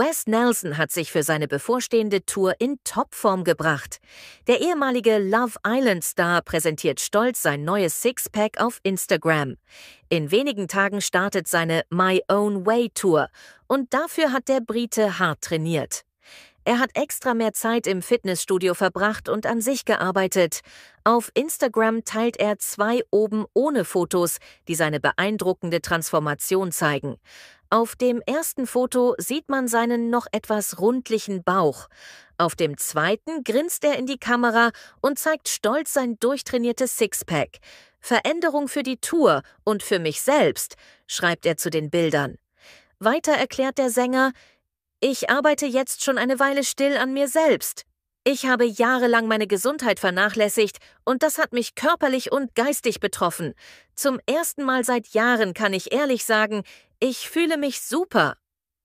Wes Nelson hat sich für seine bevorstehende Tour in Topform gebracht. Der ehemalige Love Island-Star präsentiert stolz sein neues Sixpack auf Instagram. In wenigen Tagen startet seine My Own Way Tour und dafür hat der Brite hart trainiert. Er hat extra mehr Zeit im Fitnessstudio verbracht und an sich gearbeitet. Auf Instagram teilt er 2 oben ohne Fotos, die seine beeindruckende Transformation zeigen. Auf dem ersten Foto sieht man seinen noch etwas rundlichen Bauch. Auf dem zweiten grinst er in die Kamera und zeigt stolz sein durchtrainiertes Sixpack. „Veränderung für die Tour und für mich selbst“, schreibt er zu den Bildern. Weiter erklärt der Sänger: „Ich arbeite jetzt schon eine Weile still an mir selbst. Ich habe jahrelang meine Gesundheit vernachlässigt und das hat mich körperlich und geistig betroffen. Zum ersten Mal seit Jahren kann ich ehrlich sagen, ich fühle mich super.“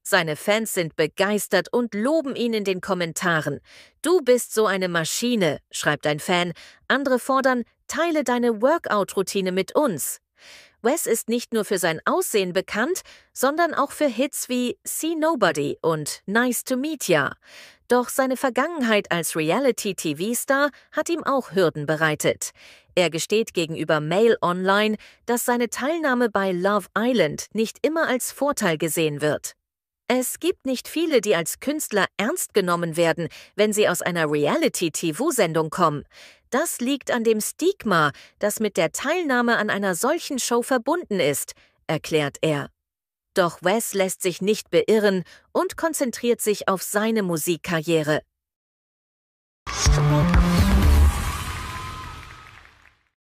Seine Fans sind begeistert und loben ihn in den Kommentaren. „Du bist so eine Maschine“, schreibt ein Fan. Andere fordern: „Teile deine Workout-Routine mit uns.“ Wes ist nicht nur für sein Aussehen bekannt, sondern auch für Hits wie See Nobody und Nice to Meet Ya. Doch seine Vergangenheit als Reality-TV-Star hat ihm auch Hürden bereitet. Er gesteht gegenüber Mail Online, dass seine Teilnahme bei Love Island nicht immer als Vorteil gesehen wird. „Es gibt nicht viele, die als Künstler ernst genommen werden, wenn sie aus einer Reality-TV-Sendung kommen. Das liegt an dem Stigma, das mit der Teilnahme an einer solchen Show verbunden ist“, erklärt er. Doch Wes lässt sich nicht beirren und konzentriert sich auf seine Musikkarriere.